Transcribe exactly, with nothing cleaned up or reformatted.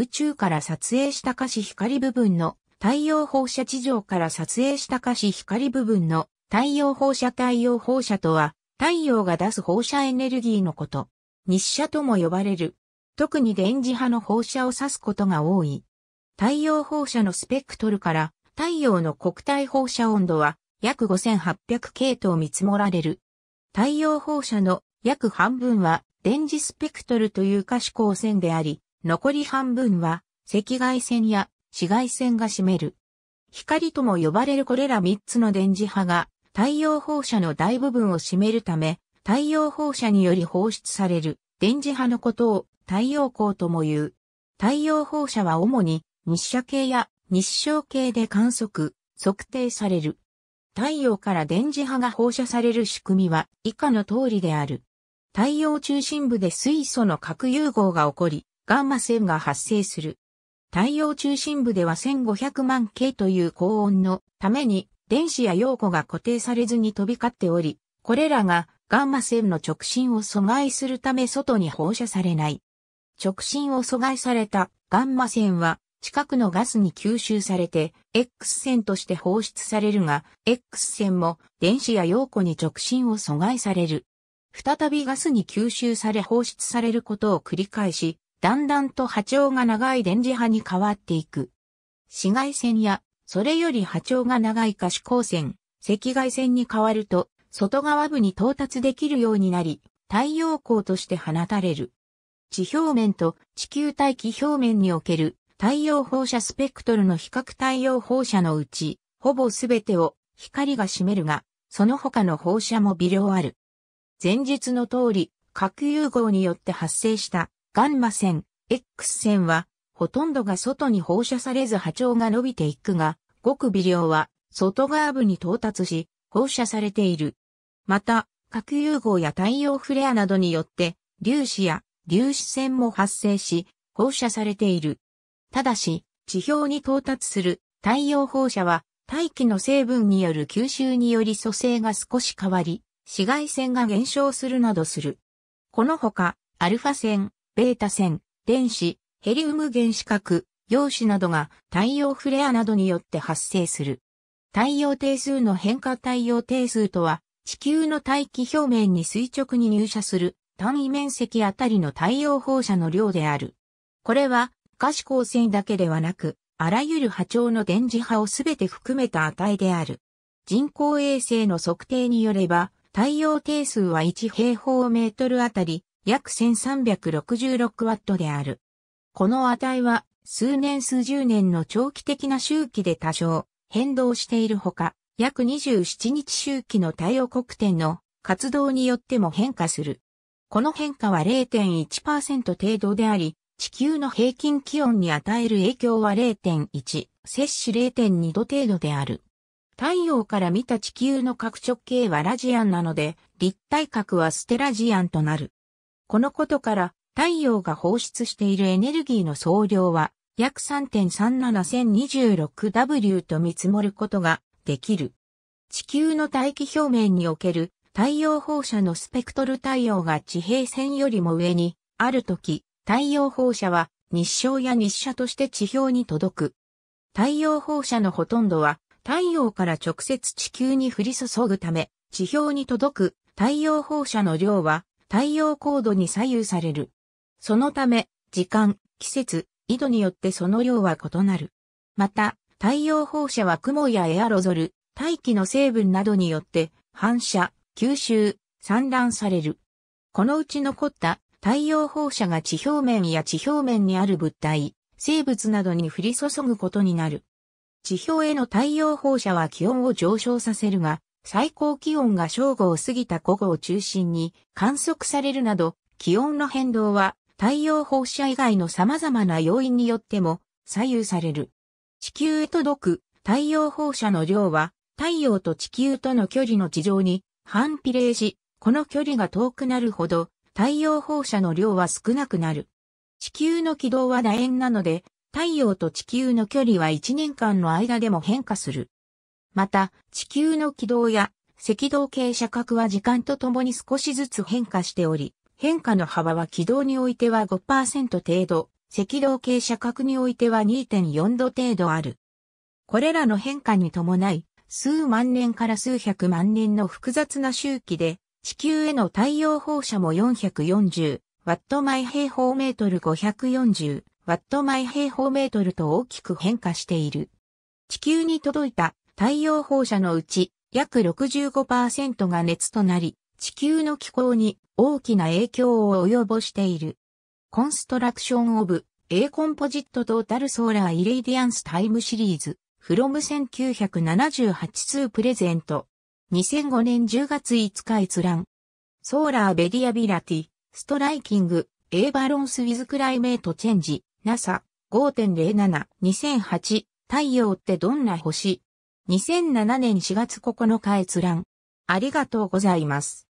宇宙から撮影した可視光部分の太陽放射、地上から撮影した可視光部分の太陽放射。太陽放射とは太陽が出す放射エネルギーのこと。日射とも呼ばれる。特に電磁波の放射を指すことが多い。太陽放射のスペクトルから太陽の黒体放射温度は約ごせんはっぴゃく系統見積もられる。太陽放射の約半分は電磁スペクトルという可視光線であり、残り半分は赤外線や紫外線が占める。光とも呼ばれるこれらみっつの電磁波が太陽放射の大部分を占めるため、太陽放射により放出される電磁波のことを太陽光とも言う。太陽放射は主に日射系や日照系で観測、測定される。太陽から電磁波が放射される仕組みは以下の通りである。太陽中心部で水素の核融合が起こり、ガンマ線が発生する。太陽中心部ではせんごひゃくまん系という高温のために電子や陽子が固定されずに飛び交っており、これらがガンマ線の直進を阻害するため外に放射されない。直進を阻害されたガンマ線は近くのガスに吸収されて X 線として放出されるが、X 線も電子や陽子に直進を阻害される。再びガスに吸収され放出されることを繰り返し、だんだんと波長が長い電磁波に変わっていく。紫外線やそれより波長が長い可視光線、赤外線に変わると外側部に到達できるようになり、太陽光として放たれる。地表面と地球大気表面における太陽放射スペクトルの比較。太陽放射のうち、ほぼすべてを光が占めるが、その他の放射も微量ある。前述の通り、核融合によって発生したガンマ線、X 線は、ほとんどが外に放射されず波長が伸びていくが、ごく微量は外側部に到達し、放射されている。また、核融合や太陽フレアなどによって、粒子や粒子線も発生し、放射されている。ただし、地表に到達する太陽放射は、大気の成分による吸収により組成が少し変わり、紫外線が減少するなどする。このほか、アルファ線、ベータ線、電子、ヘリウム原子核、陽子などが太陽フレアなどによって発生する。太陽定数の変化。太陽定数とは、地球の大気表面に垂直に入射する単位面積あたりの太陽放射の量である。これは、可視光線だけではなく、あらゆる波長の電磁波をすべて含めた値である。人工衛星の測定によれば、太陽定数はいち平方メートルあたり、約せんさんびゃくろくじゅうろくワットである。この値は数年数十年の長期的な周期で多少変動しているほか、約にじゅうななにち周期の太陽黒点の活動によっても変化する。この変化は れいてんいちパーセント 程度であり、地球の平均気温に与える影響は れいてんいち、摂氏 れいてんに 度程度である。太陽から見た地球の角直径はラジアンなので、立体角はステラジアンとなる。このことから、太陽が放出しているエネルギーの総量は、約 さんてんさんななまるにろくダブリュー と見積もることができる。地球の大気表面における太陽放射のスペクトル。太陽が地平線よりも上にあるとき、太陽放射は日照や日射として地表に届く。太陽放射のほとんどは、太陽から直接地球に降り注ぐため、地表に届く太陽放射の量は、太陽高度に左右される。そのため、時間、季節、緯度によってその量は異なる。また、太陽放射は雲やエアロゾル、大気の成分などによって反射、吸収、散乱される。このうち残った太陽放射が地表面や地表面にある物体、生物などに降り注ぐことになる。地表への太陽放射は気温を上昇させるが、最高気温が正午を過ぎた午後を中心に観測されるなど、気温の変動は太陽放射以外の様々な要因によっても左右される。地球へ届く太陽放射の量は太陽と地球との距離の地上に反比例し、この距離が遠くなるほど太陽放射の量は少なくなる。地球の軌道は楕円なので、太陽と地球の距離はいちねんかんの間でも変化する。また、地球の軌道や赤道傾斜角は時間とともに少しずつ変化しており、変化の幅は軌道においては ごパーセント 程度、赤道系射角においては にてんよん 度程度ある。これらの変化に伴い、数万年から数百万年の複雑な周期で、地球への太陽放射もよんひゃくよんじゅうワット毎平方メートル ごひゃくよんじゅうワット毎平方メートルと大きく変化している。地球に届いた太陽放射のうち約 ろくじゅうごパーセント が熱となり、地球の気候に大きな影響を及ぼしている。コンストラクションオブA Composite Total Solar Irradiance Time Series from せんきゅうひゃくななじゅうはち to Present にせんごねんじゅうがついつか閲覧。Solar Variability Striking A Balance with Climate Change NASA ごてんぜろなな にせんはち 太陽ってどんな星？にせんななねんしがつここのか閲覧。ありがとうございます。